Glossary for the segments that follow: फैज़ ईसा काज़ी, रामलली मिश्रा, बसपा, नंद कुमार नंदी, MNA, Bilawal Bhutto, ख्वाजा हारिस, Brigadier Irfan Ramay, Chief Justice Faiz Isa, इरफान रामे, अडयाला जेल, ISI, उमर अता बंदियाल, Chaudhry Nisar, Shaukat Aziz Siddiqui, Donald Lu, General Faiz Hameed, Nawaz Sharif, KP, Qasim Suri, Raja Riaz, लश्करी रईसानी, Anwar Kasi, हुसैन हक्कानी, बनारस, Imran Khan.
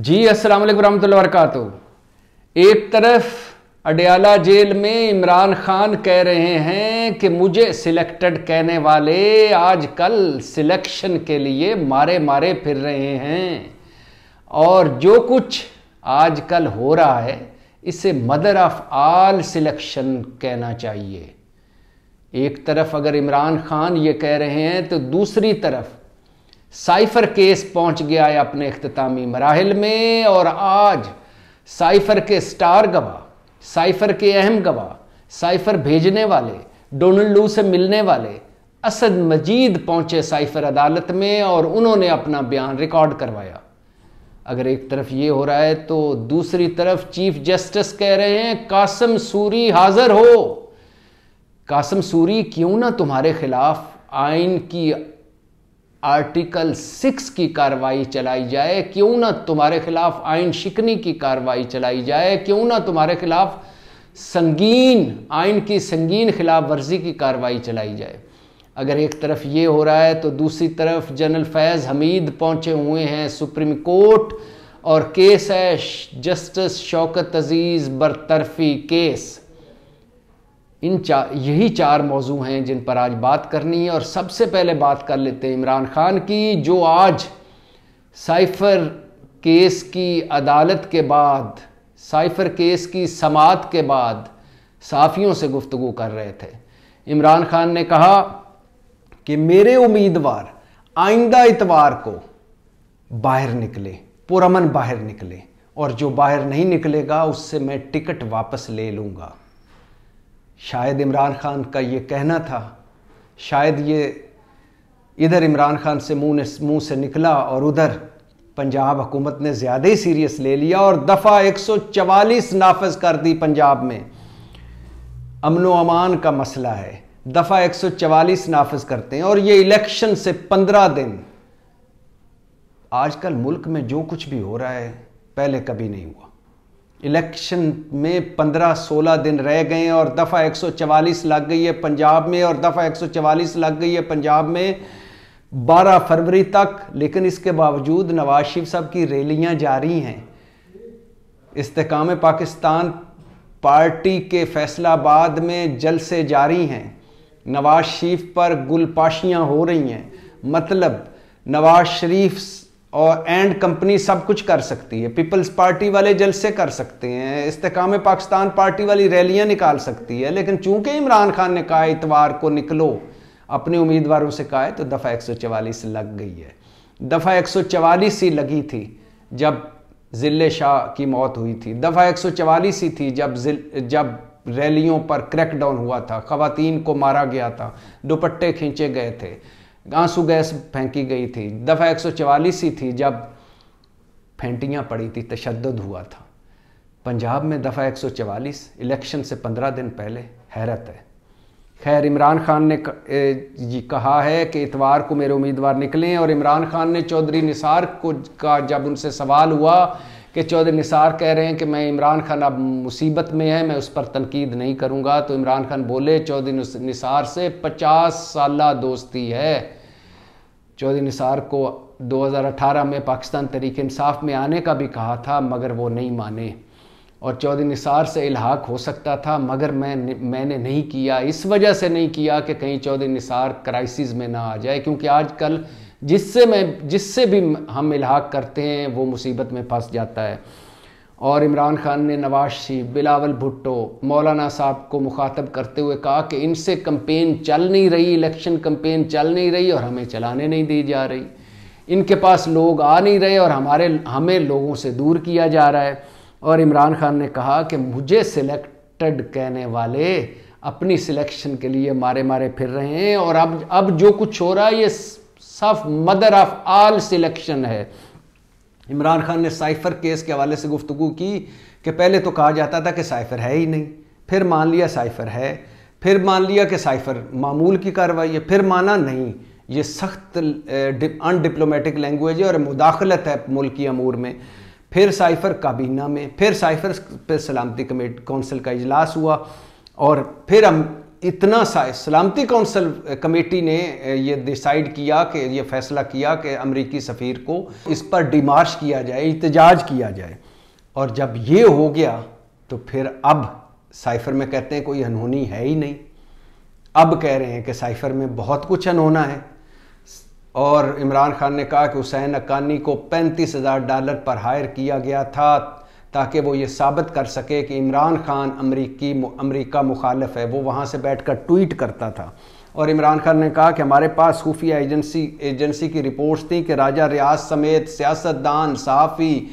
जी अस्सलाम वालेकुम रहमतुल्लाहि व बरकातहू। एक तरफ अडयाला जेल में इमरान खान कह रहे हैं कि मुझे सिलेक्टेड कहने वाले आजकल सिलेक्शन के लिए मारे मारे फिर रहे हैं और जो कुछ आजकल हो रहा है इसे मदर ऑफ आल सिलेक्शन कहना चाहिए। एक तरफ अगर इमरान खान ये कह रहे हैं तो दूसरी तरफ साइफर केस पहुंच गया है अपने इख्तितामी मराहिल में और आज साइफर के स्टार गवाह, साइफर के अहम गवाह, साइफर भेजने वाले, डोनाल्ड लू से मिलने वाले असद मजीद पहुंचे साइफर अदालत में और उन्होंने अपना बयान रिकॉर्ड करवाया। अगर एक तरफ ये हो रहा है तो दूसरी तरफ चीफ जस्टिस कह रहे हैं कासिम सूरी हाजिर हो। कासिम सूरी क्यों ना तुम्हारे खिलाफ आइन की आर्टिकल 6 की कार्रवाई चलाई जाए, क्यों ना तुम्हारे खिलाफ आइन शिकनी की कार्रवाई चलाई जाए, क्यों ना तुम्हारे खिलाफ संगीन आइन की संगीन खिलाफ वर्जी की कार्रवाई चलाई जाए। अगर एक तरफ ये हो रहा है तो दूसरी तरफ जनरल फैज़ हमीद पहुंचे हुए हैं सुप्रीम कोर्ट और केस है जस्टिस शौकत अजीज बरतरफी केस। यही चार मौजू हैं जिन पर आज बात करनी है और सबसे पहले बात कर लेते हैं इमरान खान की, जो आज साइफर केस की अदालत के बाद, साइफर केस की समाअत के बाद साफियों से गुफ्तगू कर रहे थे। इमरान खान ने कहा कि मेरे उम्मीदवार आइंदा इतवार को बाहर निकले, पुरअमन बाहर निकले और जो बाहर नहीं निकलेगा उससे मैं टिकट वापस ले लूँगा। शायद इमरान खान का ये कहना था, शायद ये इधर इमरान खान से मुंह से निकला और उधर पंजाब हुकूमत ने ज़्यादा ही सीरियस ले लिया और दफ़ा 144 नाफज कर दी। पंजाब में अमन व अमान का मसला है, दफ़ा 144 नाफज करते हैं और ये इलेक्शन से 15 दिन। आजकल मुल्क में जो कुछ भी हो रहा है पहले कभी नहीं हुआ। इलेक्शन में 15-16 दिन रह गए हैं और दफ़ा 144 लग गई है पंजाब में और दफ़ा 144 लग गई है पंजाब में 12 फरवरी तक, लेकिन इसके बावजूद नवाज शरीफ साहब की रैलियां जारी हैं। इस्तेकाम पाकिस्तान पार्टी के फैसलाबाद में जलसे जारी हैं, नवाज शरीफ पर गुलपाशियां हो रही हैं। मतलब नवाज शरीफ और एंड कंपनी सब कुछ कर सकती है, पीपल्स पार्टी वाले जलसे कर सकते हैं, इस्तेकाम पाकिस्तान पार्टी वाली रैलियां निकाल सकती है, लेकिन चूंकि इमरान खान ने कहा इतवार को निकलो, अपने उम्मीदवारों से कहा है, तो दफ़ा 144 लग गई है। दफ़ा 144 ही लगी थी जब जिले शाह की मौत हुई थी, दफ़ा 144 ही थी जब रैलियों पर क्रैकडाउन हुआ था, खवातीन को मारा गया था, दुपट्टे खींचे गए थे, आंसू गैस फेंकी गई थी, दफ़ा 144 ही थी जब फेंटियाँ पड़ी थी, तशद्दुद हुआ था। पंजाब में दफ़ा 144 इलेक्शन से 15 दिन पहले, हैरत है। खैर इमरान खान ने कहा है कि इतवार को मेरे उम्मीदवार निकलें और इमरान खान ने चौधरी निसार को का जब उनसे सवाल हुआ कि चौधरी निसार कह रहे हैं कि मैं इमरान खान अब मुसीबत में है, मैं उस पर तनकीद नहीं करूँगा, तो इमरान खान बोले चौधरी निसार से 50 साल दोस्ती है। चौधरी निसार को 2018 में पाकिस्तान तहरीक-ए- इंसाफ में आने का भी कहा था मगर वो नहीं माने और चौधरी निसार से इल्हाक हो सकता था मगर मैंने नहीं किया, इस वजह से नहीं किया कि कहीं चौधरी निसार क्राइसिस में ना आ जाए, क्योंकि आजकल जिससे भी हम इल्हाक करते हैं वो मुसीबत में फंस जाता है। और इमरान खान ने नवाज शरीफ, बिलावल भुट्टो, मौलाना साहब को मुखातब करते हुए कहा कि इनसे कम्पेन चल नहीं रही, इलेक्शन कम्पेन चल नहीं रही और हमें चलाने नहीं दी जा रही, इनके पास लोग आ नहीं रहे और हमें लोगों से दूर किया जा रहा है। और इमरान खान ने कहा कि मुझे सिलेक्टेड कहने वाले अपनी सिलेक्शन के लिए मारे मारे फिर रहे हैं और अब जो कुछ हो रहा है ये साफ मदर ऑफ आल सिलेक्शन है। इमरान खान ने साइफर केस के हवाले से गुफ्तगू की कि पहले तो कहा जाता था कि साइफर है ही नहीं, फिर मान लिया साइफर है, फिर मान लिया कि साइफर मामूल की कार्रवाई है, फिर माना नहीं, ये सख्त अनडिप्लोमेटिक लैंग्वेज है और मुदाखलत है मुल्क के अमूर में, फिर साइफर काबीना में, फिर साइफर पर सलामती कमेटी कौंसिल का इजलास हुआ और फिर इतना सा सलामती कौंसिल कमेटी ने ये डिसाइड किया कि ये फैसला किया कि अमरीकी सफ़ीर को इस पर डिमार्श किया जाए, इत्तेजाज किया जाए। और जब ये हो गया तो फिर अब साइफर में कहते हैं कोई अनहोनी है ही नहीं, अब कह रहे हैं कि साइफर में बहुत कुछ अनहोना है। और इमरान खान ने कहा कि हुसैन हक्कानी को $35,000 पर हायर किया गया था ताकि वो ये साबित कर सके कि इमरान खान अमरीका मुखालिफ है। वो वहाँ से बैठकर ट्वीट करता था। और इमरान खान ने कहा कि हमारे पास खुफिया एजेंसी की रिपोर्ट्स थी कि राजा रियाज समेत सियासतदान, सहाफ़ी,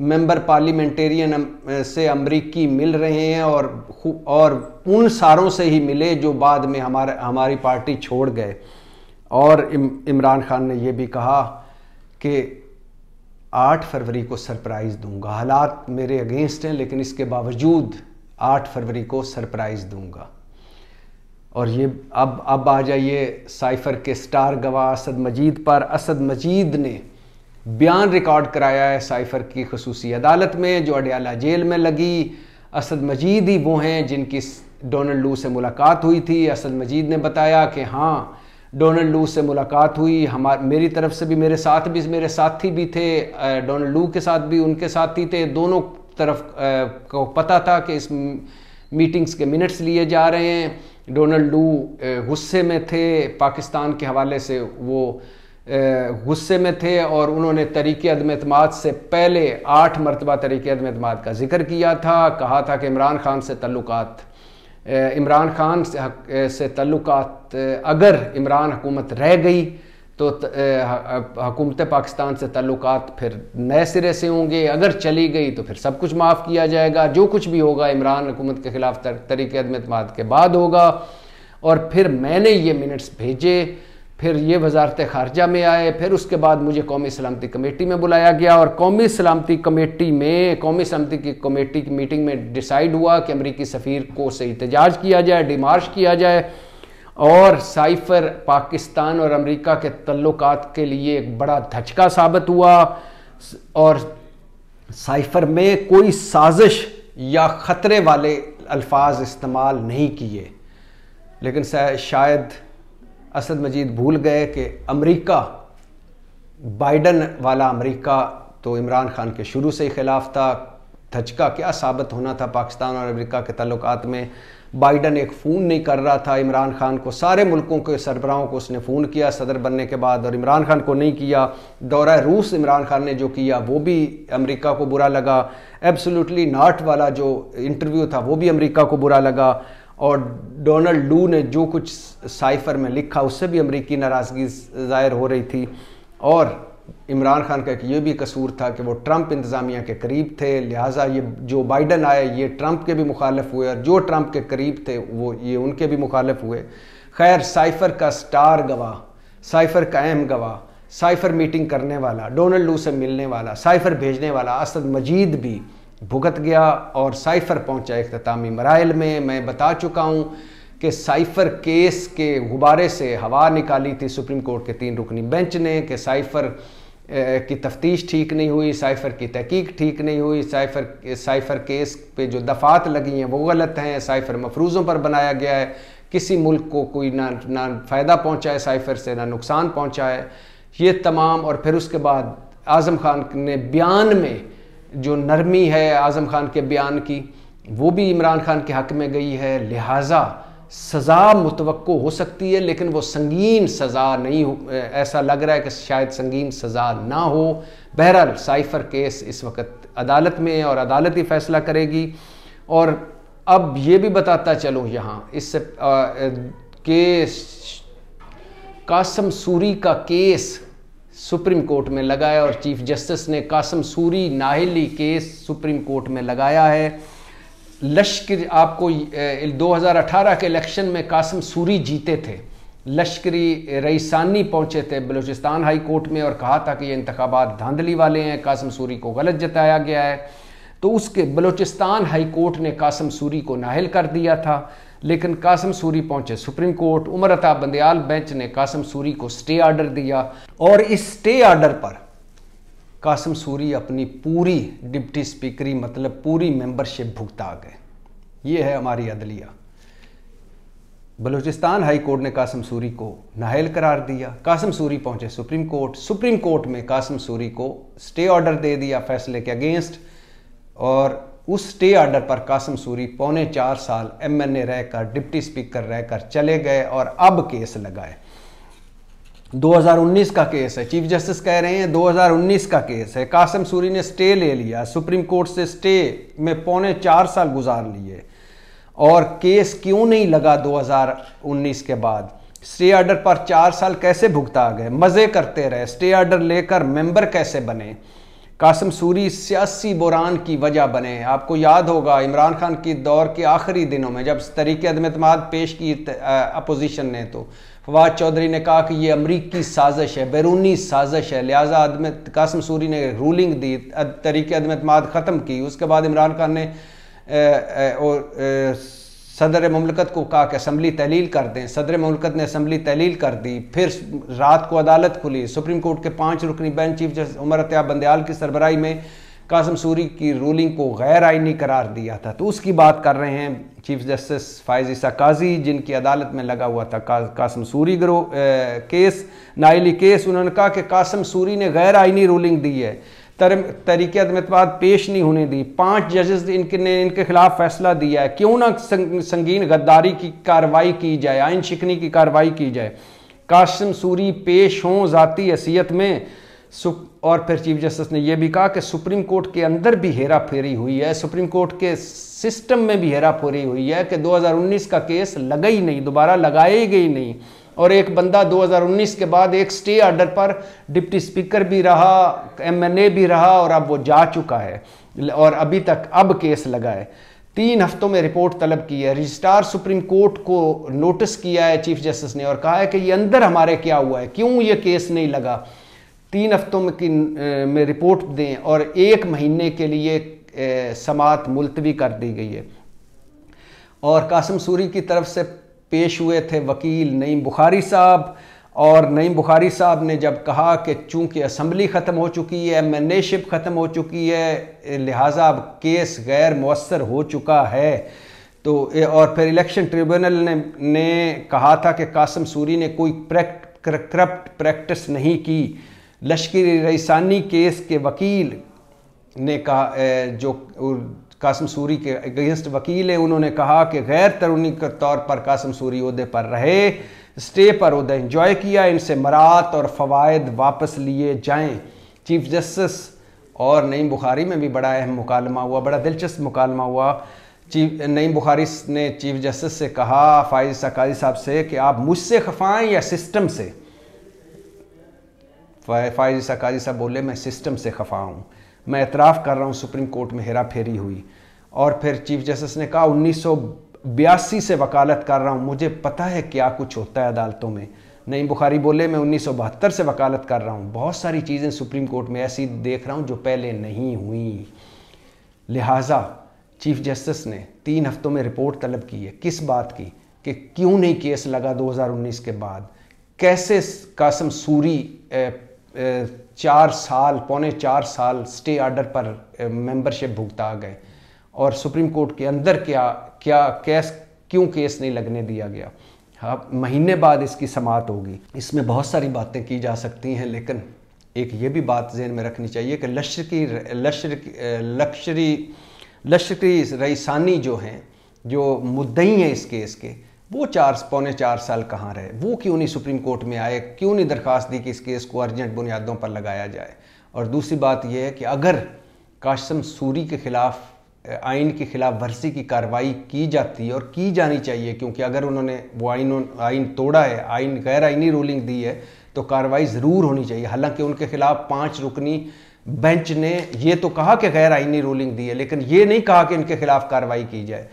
मेंबर पार्लियामेंटेरियन से अमरीकी मिल रहे हैं और उन सारों से ही मिले जो बाद में हमारी पार्टी छोड़ गए। और इमरान खान ने यह भी कहा कि 8 फरवरी को सरप्राइज़ दूंगा, हालात मेरे अगेंस्ट हैं लेकिन इसके बावजूद 8 फरवरी को सरप्राइज़ दूंगा। और ये अब आ जाइए साइफर के स्टार गवाह असद मजीद पर। असद मजीद ने बयान रिकॉर्ड कराया है साइफर की खसूसी अदालत में जो अडयाला जेल में लगी। असद मजीद ही वो हैं जिनकी डोनाल्ड लू से मुलाकात हुई थी। असद मजीद ने बताया कि हाँ, डोनाल्ड लू से मुलाकात हुई, मेरी तरफ से भी, मेरे साथी भी थे, डोनाल्ड लू के साथ भी उनके साथी थे। दोनों तरफ को पता था कि इस मीटिंग्स के मिनट्स लिए जा रहे हैं। डोनाल्ड लू गुस्से में थे, पाकिस्तान के हवाले से वो गुस्से में थे और उन्होंने तरीके अदम एतमाद से पहले 8 मरतबा तरीके अदम एतमाद का जिक्र किया था। कहा था कि इमरान खान से तल्लुकात अगर इमरान हुकूमत रह गई तो हुकूमत पाकिस्तान से तल्लुकात फिर नए सिरे से होंगे, अगर चली गई तो फिर सब कुछ माफ़ किया जाएगा। जो कुछ भी होगा इमरान हुकूमत के ख़िलाफ़ तरीके अदम एतमाद के बाद होगा। और फिर मैंने ये मिनट्स भेजे, फिर ये वजारत ख़ारजा में आए, फिर उसके बाद मुझे कौमी सलामती कमेटी में बुलाया गया और कौमी सलामती कमेटी की मीटिंग में डिसाइड हुआ कि अमरीकी सफ़ीर को से इत्तेजाज किया जाए, डिमार्श किया जाए। और साइफर पाकिस्तान और अमरीका के तल्लुकात के लिए एक बड़ा धचका साबित हुआ। और साइफर में कोई साजिश या ख़तरे वाले अल्फाज इस्तेमाल नहीं किए, लेकिन शायद असद मजीद भूल गए कि अमेरिका, बाइडन वाला अमेरिका तो इमरान खान के शुरू से ही खिलाफ था। धचका क्या साबित होना था पाकिस्तान और अमेरिका के तल्लुकात में। बाइडन एक फ़ोन नहीं कर रहा था इमरान खान को, सारे मुल्कों के सरबराहों को उसने फ़ोन किया सदर बनने के बाद और इमरान खान को नहीं किया। दौरा रूस इमरान खान ने जो किया वो भी अमेरिका को बुरा लगा। एब्सोल्युटली नॉट वाला जो इंटरव्यू था वो भी अमेरिका को बुरा लगा। और डोनाल्ड लू ने जो कुछ साइफर में लिखा उससे भी अमरीकी नाराज़गी ज़ाहिर हो रही थी। और इमरान खान का ये भी कसूर था कि वो ट्रंप इंतज़ामिया के करीब थे, लिहाजा ये जो बाइडन आए ये ट्रंप के भी मुखालिफ हुए और जो ट्रंप के करीब थे वो ये उनके भी मुखालिफ हुए। खैर, साइफर का स्टार गवाह, साइफर का अहम गवाह, साइफर मीटिंग करने वाला, डोनाल्ड लू से मिलने वाला, साइफर भेजने वाला असद मजीद भी भुगत गया और साइफर पहुंचा इख्तितामी मराइल में। मैं बता चुका हूं कि साइफर केस के गुब्बारे से हवा निकाली थी सुप्रीम कोर्ट के 3 रुकनी बेंच ने कि साइफर की तफ्तीश ठीक नहीं हुई, साइफर की तहकीक ठीक नहीं हुई, साइफर केस पे जो दफात लगी हैं वो गलत हैं, साइफर मफरूज़ों पर बनाया गया है, किसी मुल्क को कोई ना फ़ायदा पहुँचाए साइफर से, ना नुकसान पहुँचाए, ये तमाम। और फिर उसके बाद आज़म खान ने बयान में जो नरमी है आज़म खान के बयान की वो भी इमरान खान के हक़ में गई है। लिहाजा सज़ा मुतवक्को हो सकती है लेकिन वो संगीन सज़ा नहीं हो, ऐसा लग रहा है कि शायद संगीन सज़ा ना हो। बहरहाल साइफर केस इस वक्त अदालत में और अदालत ही फैसला करेगी। और अब ये भी बताता चलूँ यहाँ इससे कि कासिम सूरी का केस सुप्रीम कोर्ट में लगाया और चीफ जस्टिस ने कासिम सूरी नाहली केस सुप्रीम कोर्ट में लगाया है। लश्कर आपको 2018 के इलेक्शन में कासिम सूरी जीते थे, लश्करी रईसानी पहुंचे थे बलूचिस्तान हाई कोर्ट में और कहा था कि ये इंतखाबात धांधली वाले हैं, कासिम सूरी को गलत जताया गया है, तो उसके बलूचिस्तान हाई कोर्ट ने कासिम सूरी को नाहल कर दिया था। लेकिन कासिम सूरी पहुंचे supreme court, उमर अता बंदियाल bench ने कासिम सूरी को स्टे आर्डर दिया और इस स्टे आर्डर पर कासिम सूरी अपनी पूरी डिप्टी स्पीकरी मतलब पूरी मेंबरशिप भुगता गए। ये है हमारी अदलिया। बलूचिस्तान हाई कोर्ट ने कासिम सूरी को नाअहल करार दिया। कासिम सूरी पहुंचे सुप्रीम कोर्ट, सुप्रीम कोर्ट में कासिम सूरी को स्टे ऑर्डर दे दिया फैसले के अगेंस्ट, और उस स्टे ऑर्डर पर कासिम सूरी 4.25 साल MNA रहकर, डिप्टी स्पीकर रहकर चले गए और अब केस लगाए। 2019 का केस है, चीफ जस्टिस कह रहे हैं 2019 का केस है। कासिम सूरी ने स्टे ले लिया, सुप्रीम कोर्ट से स्टे में 4.25 साल गुजार लिए और केस क्यों नहीं लगा 2019 के बाद? स्टे ऑर्डर पर 4 साल कैसे भुगता गए? मज़े करते रहे, स्टे ऑर्डर लेकर मेंबर कैसे बने? कासिम सूरी सियासी बुरान की वजह बने। आपको याद होगा इमरान खान की दौर के आखिरी दिनों में जब तरीके अदम एतमाद पेश की अपोजिशन ने, तो फवाद चौधरी ने कहा कि ये अमरीकी साजिश है, बैरूनी साजिश है, लिहाजा कासिम सूरी ने रूलिंग दी, तरीके अदम एतमाद ख़त्म की। उसके बाद इमरान खान ने और सदर मुमलकत को कहा कि असम्बली तहलील कर दें, सदर मुमलकत ने असम्बली तहलील कर दी। फिर रात को अदालत खुली, सुप्रीम कोर्ट के 5 रुकनी bench chief justice उमर अता बंदियाल की सरबराही में कासिम सूरी की रूलिंग को गैर आइनी करार दिया था। तो उसकी बात कर रहे हैं चीफ जस्टिस फैज़ ईसा काजी, जिनकी अदालत में लगा हुआ था कासिम सूरी गिरोह केस, नाइली केस। उन्होंने कहा कि कासिम सूरी ने गैर आइनी रूलिंग दी है, तरीके अदम एतमाद पेश नहीं होने दी, 5 जजेस इनके खिलाफ फैसला दिया है, क्यों ना संगीन गद्दारी की कार्रवाई की जाए, आइन शिकनी की कार्रवाई की जाए। कासिम सूरी पेश हों ज़ाती हैसियत में। और फिर चीफ जस्टिस ने यह भी कहा कि सुप्रीम कोर्ट के अंदर भी हेरा फेरी हुई है, सुप्रीम कोर्ट के सिस्टम में भी हेरा फेरी हुई है कि 2019 का केस लगा ही नहीं, दोबारा लगाए गई नहीं, और एक बंदा 2019 के बाद एक स्टे ऑर्डर पर डिप्टी स्पीकर भी रहा, MNA भी रहा, और अब वो जा चुका है और अभी तक अब केस लगाए। 3 हफ्तों में रिपोर्ट तलब की है, रजिस्ट्रार सुप्रीम कोर्ट को नोटिस किया है चीफ जस्टिस ने और कहा है कि ये अंदर हमारे क्या हुआ है, क्यों ये केस नहीं लगा। 3 हफ्तों में रिपोर्ट दें और 1 महीने के लिए समात मुलतवी कर दी गई है। और कासिम सूरी की तरफ से पेश हुए थे वकील नईम बुखारी साहब, और नईम बुखारी साहब ने जब कहा कि चूंकि असम्बली ख़त्म हो चुकी है, MNAशिप ख़त्म हो चुकी है, लिहाजा अब केस गैर मुअस्सर हो चुका है, तो और फिर इलेक्शन ट्रिब्यूनल ने कहा था कि कासिम सूरी ने कोई करप्ट प्रैक्टिस नहीं की। लश्करी रईसानी केस के वकील ने कहा, जो कासिम सूरी के अगेंस्ट वकील है, उन्होंने कहा कि गैर तरूनी के तौर पर कासिम सूरी ओहदे पर रहे, स्टे पर ओहदा इंजॉय किया, इनसे मरात और फ़वायद वापस लिए जाएं। चीफ जस्टिस और नईम बुखारी में भी बड़ा अहम मुकालमा हुआ, बड़ा दिलचस्प मुकालमा हुआ। नईम बुखारी ने चीफ जस्टिस से कहा, फैज़ ईसा काज़ी साहब से, कि आप मुझसे खफा हैं या सिस्टम से? फैज़ ईसा काज़ी साहब बोले, मैं सिस्टम से खफा हूँ, मैं एतराफ़ कर रहा हूँ सुप्रीम कोर्ट में हेरा फेरी हुई। और फिर चीफ जस्टिस ने कहा, 1982 से वकालत कर रहा हूँ, मुझे पता है क्या कुछ होता है अदालतों में। नईम बुखारी बोले, मैं 1972 से वकालत कर रहा हूँ, बहुत सारी चीज़ें सुप्रीम कोर्ट में ऐसी देख रहा हूँ जो पहले नहीं हुई। लिहाजा चीफ जस्टिस ने 3 हफ्तों में रिपोर्ट तलब की है, किस बात की कि क्यों नहीं केस लगा 2019 के बाद, कैसे कासिम सूरी 4 साल पौने 4 साल स्टे ऑर्डर पर मेंबरशिप भुगता गए, और सुप्रीम कोर्ट के अंदर क्यों केस नहीं लगने दिया गया। हाँ, महीने बाद इसकी समाअत होगी। इसमें बहुत सारी बातें की जा सकती हैं, लेकिन एक ये भी बात जहन में रखनी चाहिए कि लश्करी रईसानी जो हैं, जो मुद्दई हैं इस केस के, वो 4 पौने 4 साल कहाँ रहे? वो क्यों नहीं सुप्रीम कोर्ट में आए, क्यों नहीं दरख्वास्त दी कि इस केस को अर्जेंट बुनियादों पर लगाया जाए? और दूसरी बात यह है कि अगर कासिम सूरी के खिलाफ आइन के खिलाफ वर्जी की कार्रवाई की जाती और की जानी चाहिए, क्योंकि अगर उन्होंने वो आइन तोड़ा है, आइन गैर आइनी रूलिंग दी है, तो कार्रवाई ज़रूर होनी चाहिए। हालांकि उनके खिलाफ 5 रुकनी बेंच ने ये तो कहा कि गैर आइनी रूलिंग दी है, लेकिन ये नहीं कहा कि इनके खिलाफ कार्रवाई की जाए।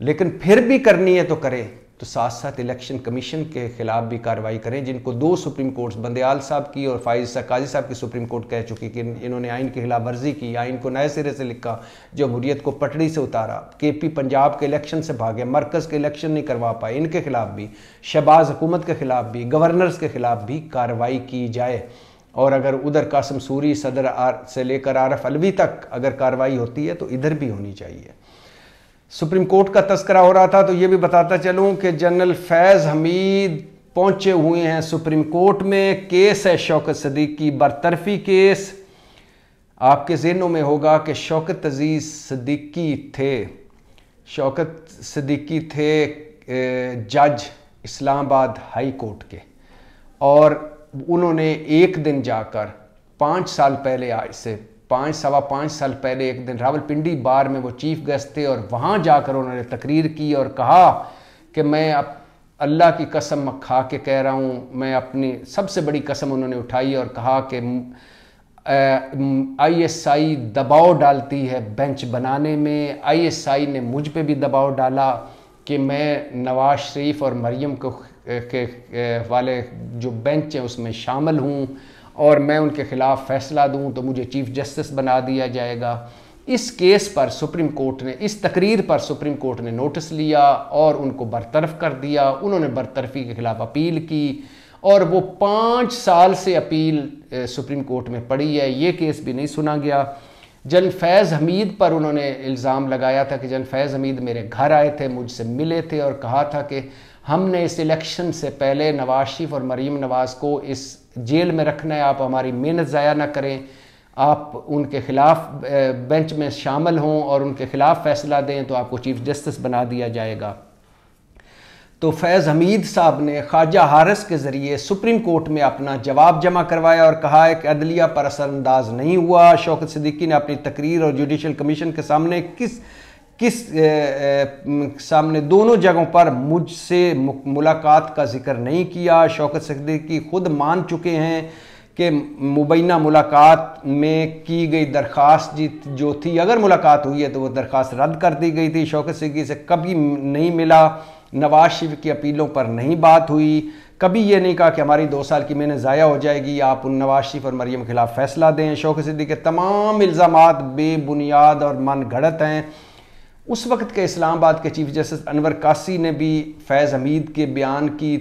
लेकिन फिर भी करनी है तो करें, तो साथ साथ इलेक्शन कमीशन के खिलाफ भी कार्रवाई करें, जिनको 2 सुप्रीम कोर्ट्स बंदियाल साहब की और फैज़ ईसा काज़ी साहब की सुप्रीम कोर्ट कह चुकी कि इन्होंने आइन के खिलाफ वर्जी की, आइन को नए सिरे से लिखा, जमहूरियत को पटड़ी से उतारा, KP पंजाब के इलेक्शन से भागे, मरकज़ के इलेक्शन नहीं करवा पाए, इनके खिलाफ भी, शहबाज हुकूमत के खिलाफ भी, गवर्नर्स के खिलाफ भी कार्रवाई की जाए। और अगर उधर कासिम सूरी सदर से लेकर आरिफ अलवी तक अगर कार्रवाई होती है तो इधर भी होनी चाहिए। सुप्रीम कोर्ट का तस्करा हो रहा था तो ये भी बताता चलूँ कि जनरल फैज़ हमीद पहुँचे हुए हैं सुप्रीम कोर्ट में। केस है शौकत सिद्दीकी बरतरफी केस। आपके ज़हनों में होगा कि शौकत अजीज़ सिद्दीकी थे, शौकत सिद्दीकी थे जज इस्लामाबाद हाई कोर्ट के, और उन्होंने एक दिन जाकर 5 साल पहले, आज से 5 सवा 5 साल पहले एक दिन रावलपिंडी बार में वो चीफ गेस्ट थे, और वहाँ जाकर उन्होंने तकरीर की और कहा कि मैं अब अल्लाह की कसम खा के कह रहा हूँ, मैं अपनी सबसे बड़ी कसम उन्होंने उठाई और कहा कि ISI दबाव डालती है बेंच बनाने में, ISI ने मुझ पे भी दबाव डाला कि मैं नवाज शरीफ और मरीम को के वाले जो बेंच हैं उसमें शामिल हूँ और मैं उनके ख़िलाफ़ फ़ैसला दूँ तो मुझे चीफ जस्टिस बना दिया जाएगा। इस केस पर सुप्रीम कोर्ट ने, इस तकरीर पर सुप्रीम कोर्ट ने नोटिस लिया और उनको बरतरफ़ कर दिया। उन्होंने बरतरफ़ी के ख़िलाफ़ अपील की और वो 5 साल से अपील सुप्रीम कोर्ट में पड़ी है, ये केस भी नहीं सुना गया। जनरल फैज़ हमीद पर उन्होंने इल्ज़ाम लगाया था कि जनरल फैज़ हमीद मेरे घर आए थे, मुझसे मिले थे और कहा था कि हमने इस इलेक्शन से पहले नवाज शरीफ और मरीम नवाज़ को इस जेल में रखना है, आप हमारी मेहनत ज़ाया ना करें, आप उनके ख़िलाफ़ बेंच में शामिल हों और उनके ख़िलाफ़ फ़ैसला दें तो आपको चीफ जस्टिस बना दिया जाएगा। तो फैज़ हमीद साहब ने ख्वाजा हारिस के ज़रिए सुप्रीम कोर्ट में अपना जवाब जमा करवाया और कहा है कि अदलिया पर असरअंदाज नहीं हुआ। शौकत सिद्दीकी ने अपनी तकरीर और जुडिशल कमीशन के सामने सामने दोनों जगहों पर मुझसे मुलाकात का जिक्र नहीं किया। शौकत सिद्दीकी खुद मान चुके हैं कि मुबैना मुलाकात में की गई दरख्वास्त जो थी, अगर मुलाकात हुई है तो वो दरख्वास्त रद्द कर दी गई थी। शौकत सिद्दीकी से कभी नहीं मिला, नवाज शरीफ की अपीलों पर नहीं बात हुई, कभी ये नहीं कहा कि हमारी 2 साल की मेहनत ज़ाया हो जाएगी, आप उन नवाज शरीफ और मरीम के ख़िलाफ़ फ़ैसला दें। शौकत सिद्दीकी के तमाम इल्ज़ामात बेबुनियाद और मन गढ़त हैं। उस वक्त के इस्लामाबाद के चीफ जस्टिस अनवर कासी ने भी फैज़ हमीद के बयान की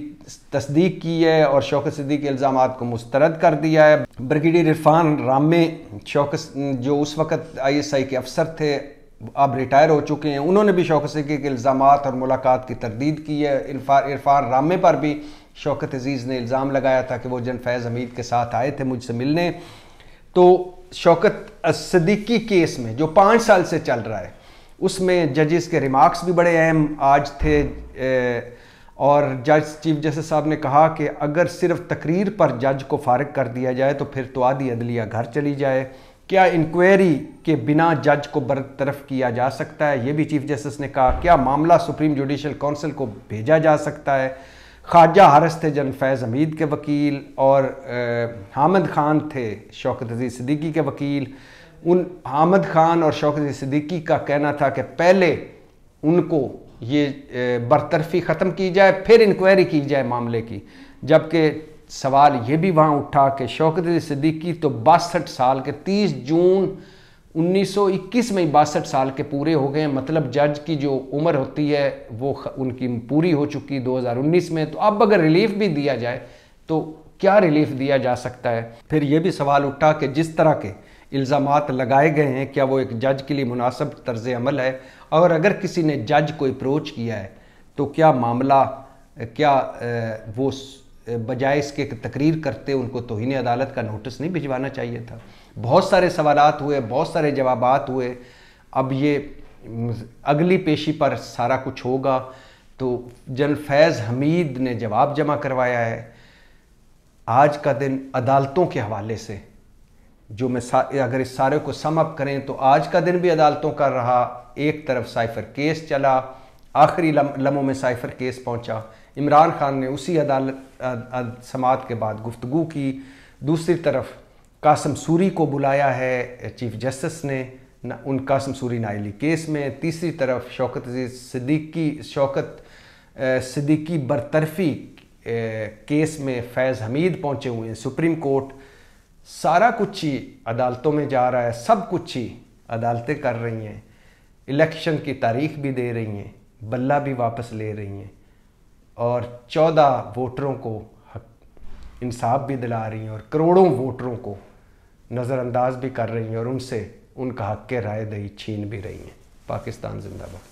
तस्दीक की है और शौकत सिद्दीकी के इल्ज़ामात को मुस्तरद कर दिया है। ब्रिगेडियर इरफान रामे, शौकत जो उस वक्त ISI के अफसर थे, अब रिटायर हो चुके हैं, उन्होंने भी शौकत सिद्दीकी के इल्ज़ामात और मुलाकात की तरदीद की है। इरफान रामे पर भी शौकत अजीज़ ने इल्ज़ाम लगाया था कि वो जनरल फैज़ हमीद के साथ आए थे मुझसे मिलने। तो शौकत सिद्दीकी केस में जो 5 साल से चल रहा है उसमें जजेस के रिमार्क्स भी बड़े अहम आज थे और जज चीफ जस्टिस साहब ने कहा कि अगर सिर्फ तकरीर पर जज को फारिग कर दिया जाए तो फिर तो आधी अदलिया घर चली जाए, क्या इंक्वायरी के बिना जज को बरतरफ किया जा सकता है? ये भी चीफ जस्टिस ने कहा। क्या मामला सुप्रीम जुडिशल काउंसिल को भेजा जा सकता है? ख्वाजा हारिस थे जनरल फैज़ हमीद के वकील और हामिद खान थे शौकत अजीज़ सिद्दीकी के वकील। उन हामिद खान और शौकत अजीज़ सिद्दीकी का कहना था कि पहले उनको ये बरतरफी ख़त्म की जाए फिर इंक्वायरी की जाए मामले की, जबकि सवाल ये भी वहाँ उठा कि शौकत अजीज़ सिद्दीकी तो 62 साल के 30 जून 1921 में 62 साल के पूरे हो गए हैं, मतलब जज की जो उम्र होती है वो उनकी पूरी हो चुकी 2019 में। तो अब अगर रिलीफ भी दिया जाए तो क्या रिलीफ दिया जा सकता है? फिर ये भी सवाल उठा कि जिस तरह के इल्ज़ामात लगाए गए हैं क्या वो एक जज के लिए मुनासिब तर्ज़ अमल है, और अगर किसी ने जज को अप्रोच किया है तो क्या मामला, क्या वो बजाय इसके तकरीर करते उनको तौहीन अदालत का नोटिस नहीं भिजवाना चाहिए था? बहुत सारे सवालात हुए, बहुत सारे जवाबात हुए। अब ये अगली पेशी पर सारा कुछ होगा। तो जनरल फैज़ हमीद ने जवाब जमा करवाया है। आज का दिन अदालतों के हवाले से जो मैं अगर इस सारे को सम अप करें तो आज का दिन भी अदालतों का रहा। एक तरफ साइफर केस चला, आखिरी लम्हों में साइफर केस पहुंचा, इमरान खान ने उसी अदालत समाअत के बाद गुफ्तगू की। दूसरी तरफ कासिम सूरी को बुलाया है चीफ जस्टिस ने उन कासिम सूरी नाइली केस में। तीसरी तरफ शौकत सिद्दीकी बरतरफी केस में फैज़ हमीद पहुंचे हुए हैं सुप्रीम कोर्ट। सारा कुछ ही अदालतों में जा रहा है, सब कुछ ही अदालतें कर रही हैं, इलेक्शन की तारीख भी दे रही हैं, बल्ला भी वापस ले रही हैं और 14 वोटरों को इंसाफ भी दिला रही हैं और करोड़ों वोटरों को नज़रअंदाज भी कर रही हैं और उनसे उनका हक़ राय दही छीन भी रही हैं। पाकिस्तान जिंदाबाद।